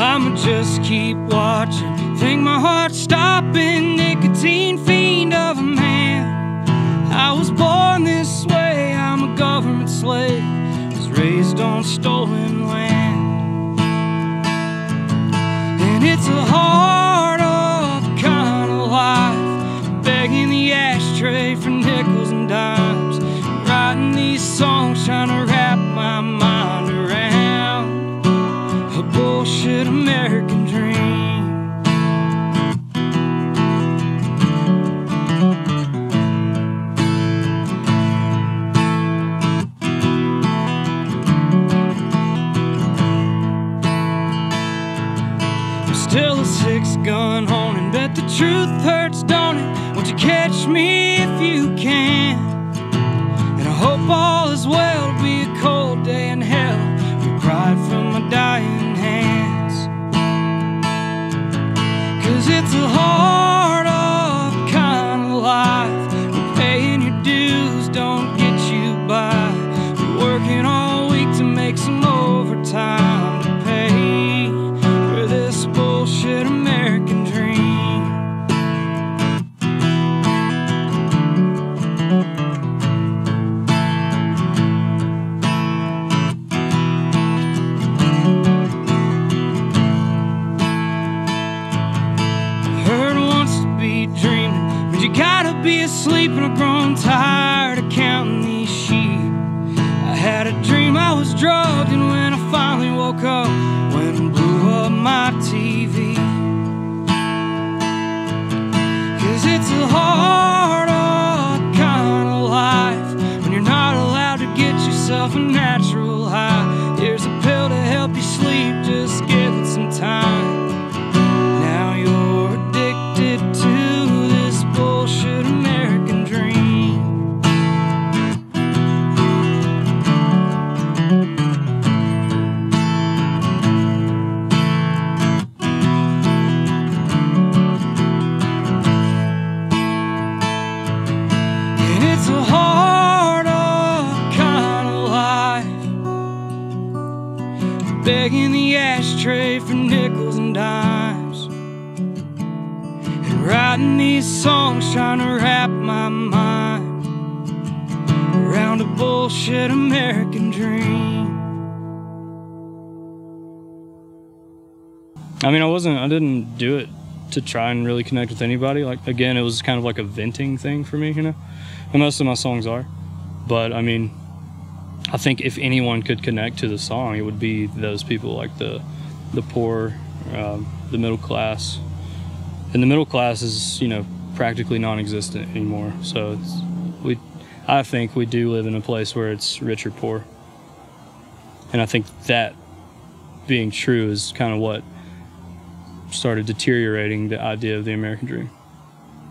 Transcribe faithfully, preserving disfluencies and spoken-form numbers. I'ma just keep watching. Think my heart's stopping, nicotine fiend of a man. I was born this way, I'm a government slave. Was raised on stolen land. And it's a hard old kind of life, begging the ashtray for nickels and dimes, writing these songs trying to wrap my mind around a bullshit American dream. I'm still a six-gun honin', bet the truth hurts, don't it? Won't you catch me if you can? And I hope all is well. From my dying hands, 'cause it's a hard old kind of life, where paying your dues don't get you by. You're working all week to make some overtime to pay for this bullshit American dream. Dreaming, but you gotta be asleep, and I've grown tired of counting these sheep. I had a dream I was drugged, and when I finally woke up, went and blew up my T V. 'Cause it's a hard old kind of life when you're not allowed to get yourself a natural high. Here's a pill to help you sleep, just give it some time. Begging the ashtray for nickels and dimes, and writing these songs trying to wrap my mind around a bullshit American dream. I mean, I wasn't, I didn't do it to try and really connect with anybody. Like, again, it was kind of like a venting thing for me, you know? And most of my songs are. But, I mean, I think if anyone could connect to the song, it would be those people, like the the poor, um, the middle class. And the middle class is, you know, practically non-existent anymore. So it's, we, I think we do live in a place where it's rich or poor. And I think that being true is kind of what started deteriorating the idea of the American dream.